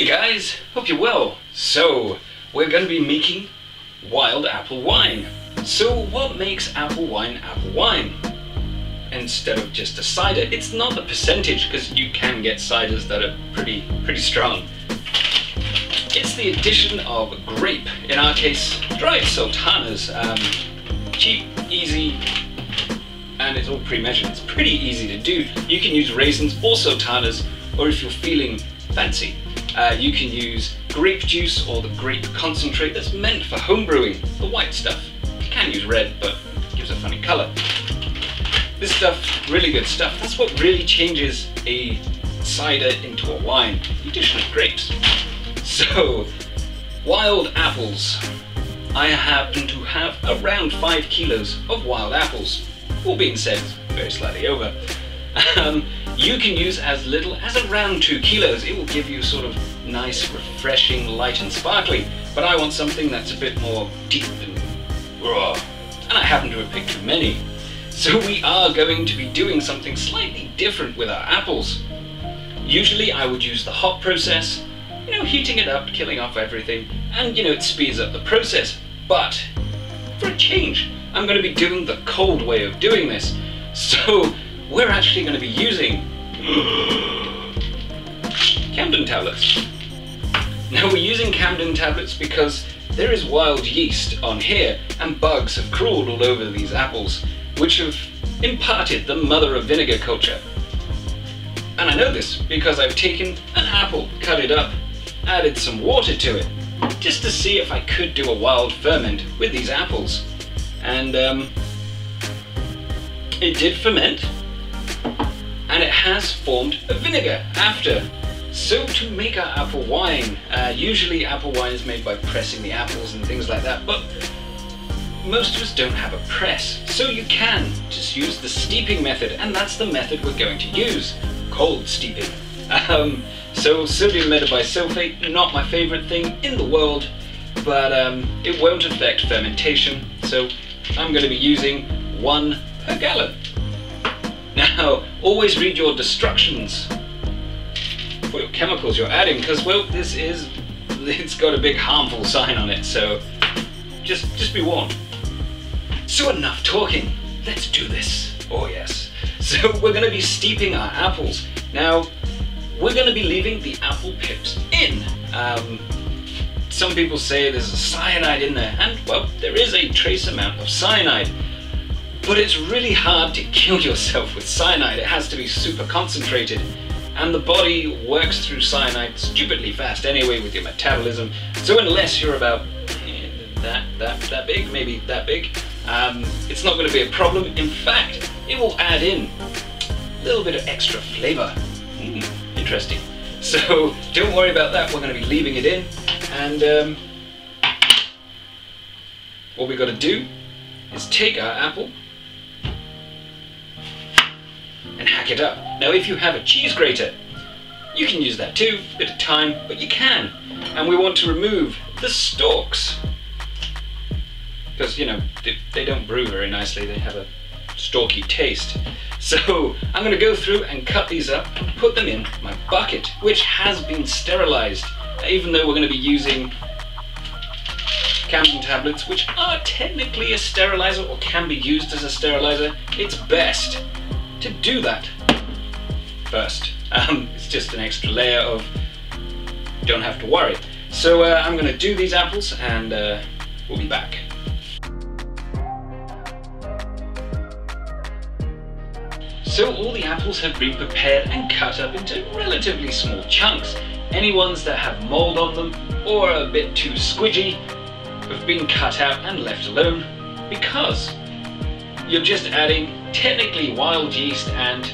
Hey guys, hope you're well. So, we're going to be making wild apple wine. So what makes apple wine? Instead of just a cider, it's not the percentage, because you can get ciders that are pretty strong. It's the addition of grape, in our case, dried sultanas. Cheap, easy, and it's all pre-measured. It's pretty easy to do. You can use raisins or sultanas, or if you're feeling fancy, you can use grape juice or the grape concentrate that's meant for homebrewing, the white stuff. You can use red, but it gives a funny color. This stuff, really good stuff. That's what really changes a cider into a wine, the addition of grapes. So, wild apples. I happen to have around 5 kilos of wild apples. All being said, very slightly over. You can use as little as around 2 kilos. It will give you sort of nice, refreshing, light and sparkly. But I want something that's a bit more deep and raw. And I happen to have picked too many. So we are going to be doing something slightly different with our apples. Usually I would use the hop process, you know, heating it up, killing off everything, and you know, it speeds up the process. But for a change, I'm going to be doing the cold way of doing this. So we're actually going to be using Campden tablets. Now we're using Campden tablets because there is wild yeast on here and bugs have crawled all over these apples, which have imparted the mother of vinegar culture. And I know this because I've taken an apple, cut it up, added some water to it, just to see if I could do a wild ferment with these apples. And it did ferment, and it has formed a vinegar after. So to make our apple wine, usually apple wine is made by pressing the apples and things like that, but most of us don't have a press, so you can just use the steeping method, and that's the method we're going to use, cold steeping. So sodium metabisulfite, not my favorite thing in the world, but it won't affect fermentation, so I'm going to be using 1 per gallon. Now, always read your instructions for your chemicals you're adding, because, well, it's got a big harmful sign on it, so just be warned. So enough talking, let's do this. Oh yes. So we're going to be steeping our apples. Now, we're going to be leaving the apple pips in. Some people say there's a cyanide in there, and well, there is a trace amount of cyanide. But it's really hard to kill yourself with cyanide. It has to be super concentrated. And the body works through cyanide stupidly fast anyway with your metabolism. So unless you're about that big, maybe that big, it's not going to be a problem. In fact, it will add in a little bit of extra flavor. Interesting. So don't worry about that. We're going to be leaving it in. And what we've got to do is take our apple and hack it up. Now, if you have a cheese grater, you can use that too, a bit of time, but you can. And we want to remove the stalks, because, you know, they don't brew very nicely, they have a stalky taste. So I'm going to go through and cut these up and put them in my bucket, which has been sterilized, even though we're going to be using Campden tablets, which are technically a sterilizer or can be used as a sterilizer. It's best to do that first. It's just an extra layer of don't have to worry. So I'm going to do these apples and we'll be back. So all the apples have been prepared and cut up into relatively small chunks. Any ones that have mold on them or are a bit too squidgy have been cut out and left alone, because you're just adding technically wild yeast and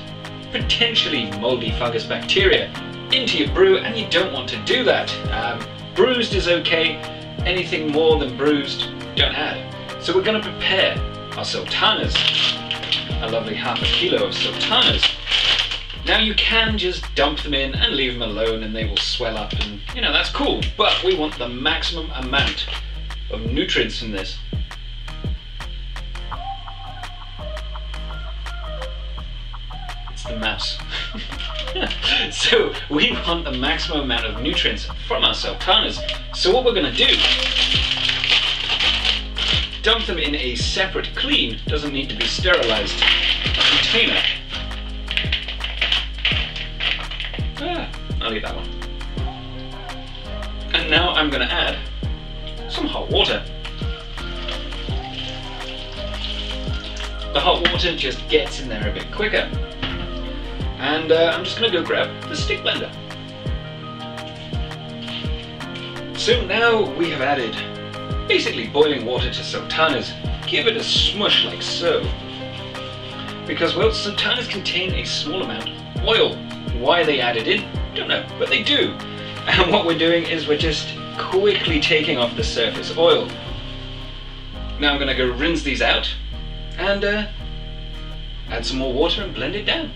potentially moldy fungus bacteria into your brew, and you don't want to do that. Bruised is okay, anything more than bruised, don't add. So we're going to prepare our sultanas. A lovely 1/2 kilo of sultanas. Now you can just dump them in and leave them alone and they will swell up, and you know, that's cool, but we want the maximum amount of nutrients in this. It's the mess. So we want the maximum amount of nutrients from our sultanas. So what we're going to do, dump them in a separate clean, doesn't need to be sterilized, container. I'll leave that one. And now I'm going to add some hot water. The hot water just gets in there a bit quicker. And I'm just going to go grab the stick blender. So now we have added basically boiling water to sultanas. Give it a smush like so. Because, well, sultanas contain a small amount of oil. Why they added in, don't know, but they do. And what we're doing is we're just quickly taking off the surface oil. Now I'm going to go rinse these out and add some more water and blend it down.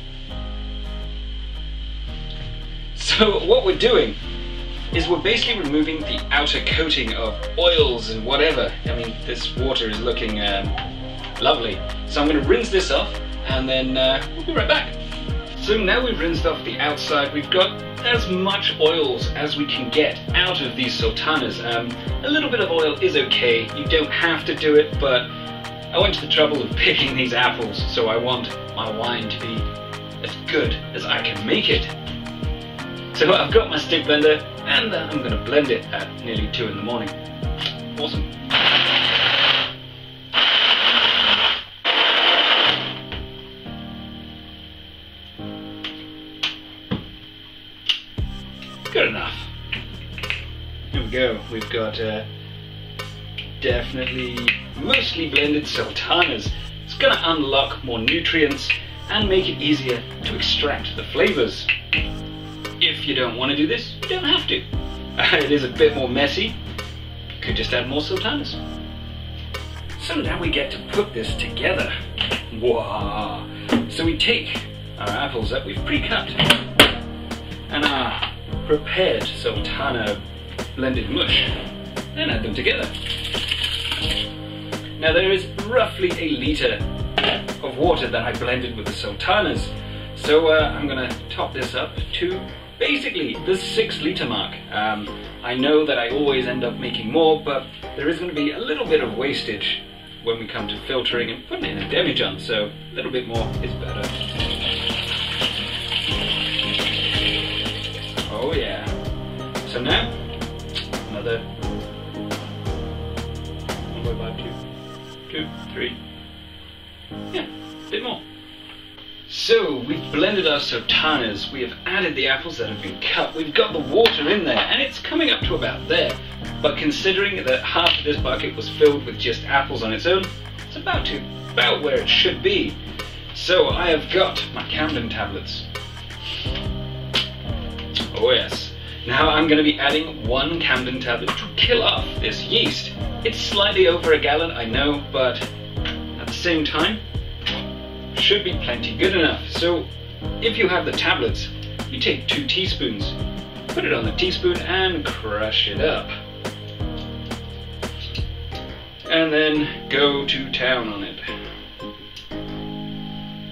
So what we're doing is we're basically removing the outer coating of oils and whatever. I mean, this water is looking lovely. So I'm going to rinse this off and then we'll be right back. So now we've rinsed off the outside, we've got as much oils as we can get out of these sultanas. A little bit of oil is okay, you don't have to do it, but I went to the trouble of picking these apples, so I want my wine to be as good as I can make it. So I've got my stick blender, and I'm going to blend it at nearly 2 in the morning. Awesome. Good enough. Here we go. We've got definitely mostly blended sultanas. It's going to unlock more nutrients and make it easier to extract the flavors. If you don't want to do this, you don't have to. It is a bit more messy. You could just add more sultanas. So now we get to put this together. Wow! So we take our apples that we've pre-cut and our prepared sultana blended mush and add them together. Now there is roughly a litre of water that I blended with the sultanas, so I'm going to top this up to basically the 6 litre mark. I know that I always end up making more, but there is going to be a little bit of wastage when we come to filtering and putting it in a demijohn, so a little bit more is better. Oh yeah. So now, another 1.5, 2, 3. Yeah, a bit more. So we've blended our sultanas, we have added the apples that have been cut, we've got the water in there, and it's coming up to about there. But considering that half of this bucket was filled with just apples on its own, it's about where it should be. So I have got my Campden tablets. Oh yes. Now I'm going to be adding 1 Campden tablet to kill off this yeast. It's slightly over a gallon, I know, but at the same time, should be plenty good enough. So if you have the tablets, you take 2 teaspoons, put it on the teaspoon and crush it up. And then go to town on it.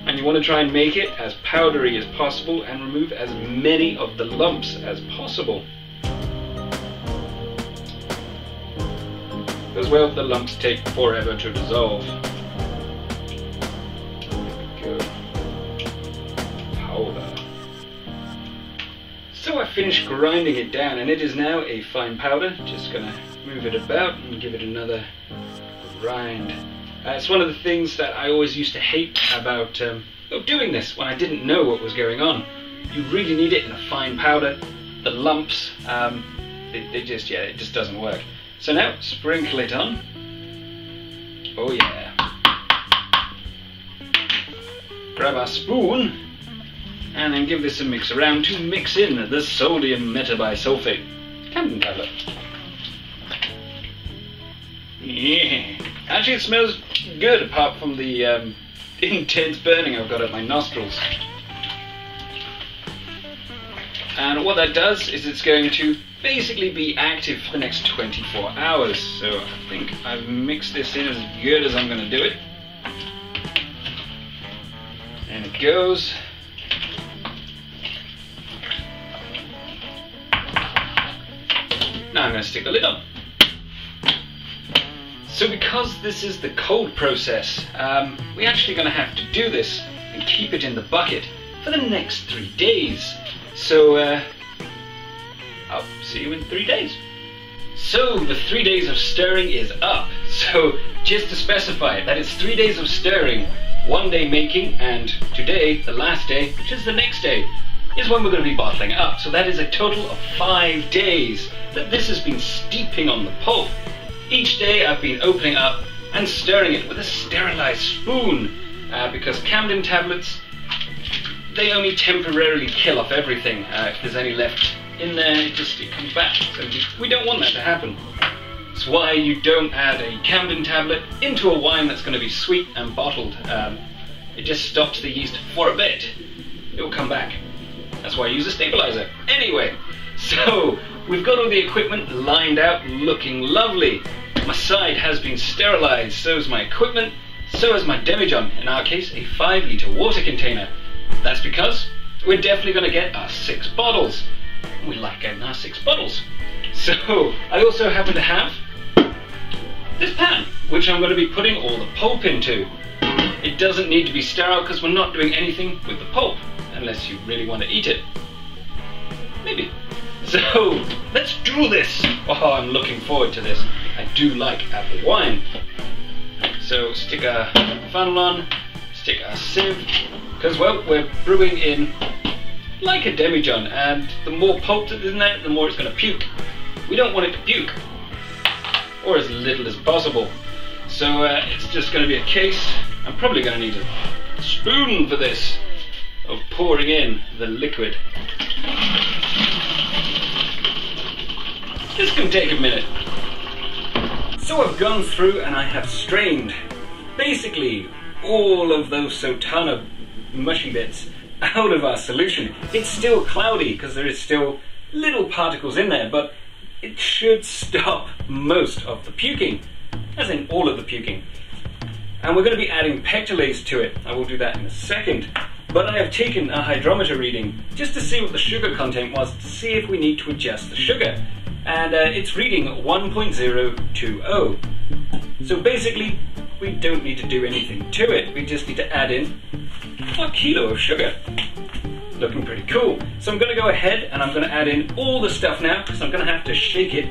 And you want to try and make it as powdery as possible and remove as many of the lumps as possible. As well, the lumps take forever to dissolve. There we go. Powder. So I finished grinding it down and it is now a fine powder. Just gonna move it about and give it another grind. It's one of the things that I always used to hate about doing this when I didn't know what was going on. You really need it in a fine powder. The lumps, it just doesn't work. So now, sprinkle it on. Oh yeah. Grab our spoon and then give this a mix around to mix in the sodium metabisulfite. Campden tablet. Yeah. Actually, it smells good apart from the intense burning I've got at my nostrils. And what that does is it's going to basically be active for the next 24 hours. So I think I've mixed this in as good as I'm going to do it. And it goes. Now I'm going to stick the lid on. So because this is the cold process, we're actually going to have to do this and keep it in the bucket for the next 3 days. So I'll see you in 3 days. So the 3 days of stirring is up. So just to specify that it's 3 days of stirring, 1 day making, and today, the last day, which is the next day, is when we're going to be bottling it up. So that is a total of 5 days that this has been steeping on the pulp. Each day I've been opening up and stirring it with a sterilized spoon because Campden tablets, they only temporarily kill off everything. If there's any left in there, it comes back. So we don't want that to happen. It's why you don't add a Campden tablet into a wine that's going to be sweet and bottled. It just stops the yeast for a bit. It will come back. That's why I use a stabilizer. Anyway, so we've got all the equipment lined out, looking lovely. My side has been sterilized, so is my equipment, so is my demijohn, in our case a 5-litre water container. That's because we're definitely going to get our 6 bottles. We like getting our 6 bottles. So I also happen to have this pan, which I'm going to be putting all the pulp into. It doesn't need to be sterile because we're not doing anything with the pulp, unless you really want to eat it. Maybe. So let's do this. Oh, I'm looking forward to this. I do like apple wine. So stick our funnel on, stick our sieve, because, well, we're brewing in like a demijohn, and the more pulp that's in there, the more it's going to puke. We don't want it to puke, or as little as possible. So it's just going to be a case. I'm probably going to need a spoon for this, of pouring in the liquid. This can take a minute. So I've gone through and I have strained basically all of those Sotana mushy bits out of our solution. It's still cloudy because there is still little particles in there, but it should stop most of the puking, as in all of the puking. And we're going to be adding pectolase to it. I will do that in a second. But I have taken a hydrometer reading just to see what the sugar content was, to see if we need to adjust the sugar. And it's reading 1.020. So basically, we don't need to do anything to it. We just need to add in a kilo of sugar. Looking pretty cool. So I'm going to go ahead and I'm going to add in all the stuff now, because I'm going to have to shake it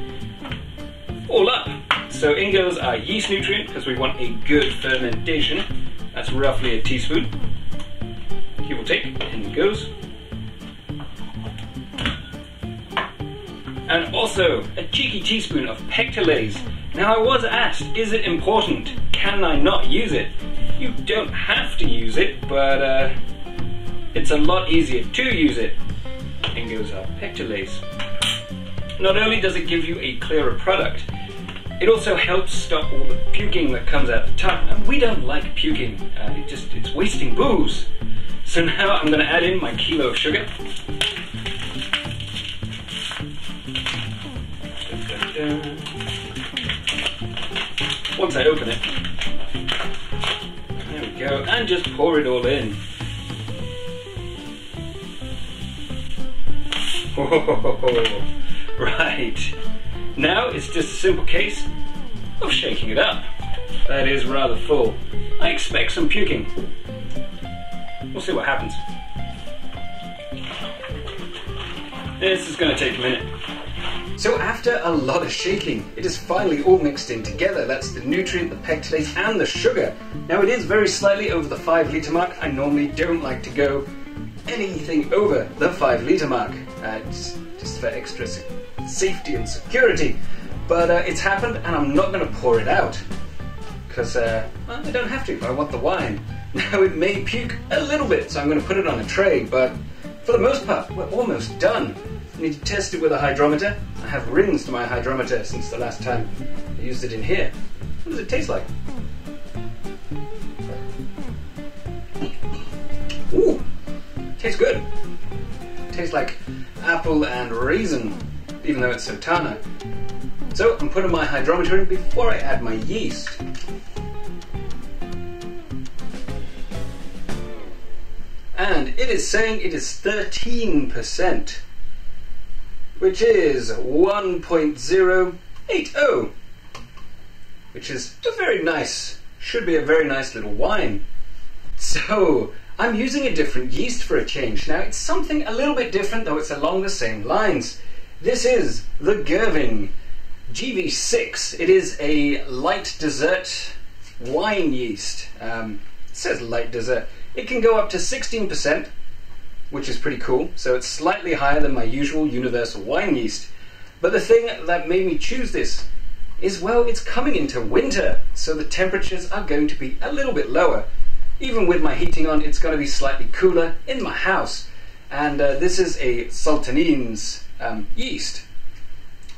all up. So in goes our yeast nutrient, because we want a good fermentation. That's roughly a teaspoon. Give or take, in it goes. And also a cheeky teaspoon of pectolase. Now I was asked, is it important? Can I not use it? You don't have to use it, but it's a lot easier to use it. In goes our pectolase. Not only does it give you a clearer product, it also helps stop all the puking that comes out the tongue. And we don't like puking, it's wasting booze. So now I'm going to add in my kilo of sugar. Once I open it, there we go, and just pour it all in. Oh, right, now it's just a simple case of shaking it up. That is rather full. I expect some puking. We'll see what happens. This is going to take a minute. So after a lot of shaking, it is finally all mixed in together. That's the nutrient, the pectolase, and the sugar. Now it is very slightly over the 5-litre mark. I normally don't like to go anything over the 5-litre mark. Just for extra safety and security. But it's happened, and I'm not going to pour it out. Because I don't have to, I want the wine. Now it may puke a little bit, so I'm going to put it on a tray, but for the most part, we're almost done. I need to test it with a hydrometer. I have rinsed my hydrometer since the last time I used it in here. What does it taste like? Ooh, tastes good. Tastes like apple and raisin, even though it's Sotana. So I'm putting my hydrometer in before I add my yeast. And it is saying it is 13%. which is 1.080, which is a very nice, should be a very nice little wine. So I'm using a different yeast for a change. Now it's something a little bit different, though it's along the same lines. This is the Gervin GV6. It is a light dessert wine yeast. It says light dessert. It can go up to 16%, which is pretty cool. So it's slightly higher than my usual universal wine yeast. But the thing that made me choose this is, well, it's coming into winter, so the temperatures are going to be a little bit lower. Even with my heating on, it's going to be slightly cooler in my house. And this is a Sultanines yeast,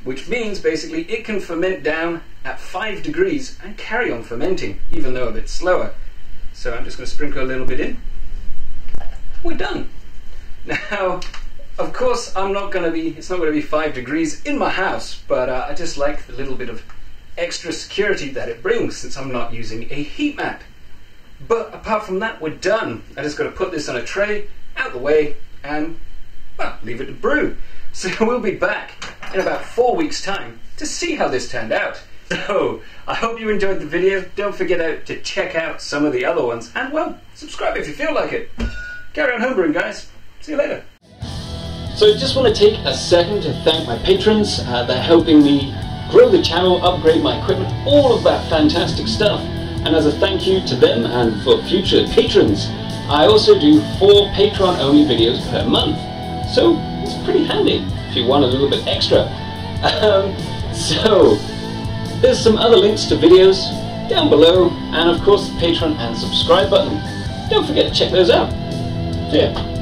which means basically it can ferment down at 5 degrees and carry on fermenting, even though a bit slower. So I'm just going to sprinkle a little bit in. We're done. Now, of course, it's not going to be 5 degrees in my house, but I just like the little bit of extra security that it brings since I'm not using a heat mat. But apart from that, we're done. I just got to put this on a tray, out the way, and, well, leave it to brew. So we'll be back in about 4 weeks' time to see how this turned out. So I hope you enjoyed the video. Don't forget to check out some of the other ones, and, well, subscribe if you feel like it. Carry on homebrewing, guys. See you later. So I just want to take a second to thank my patrons. They're helping me grow the channel, upgrade my equipment, all of that fantastic stuff. And as a thank you to them and for future patrons, I also do 4 Patreon-only videos per month. So it's pretty handy if you want a little bit extra. So there's some other links to videos down below, and of course the Patreon and subscribe button. Don't forget to check those out. Yeah.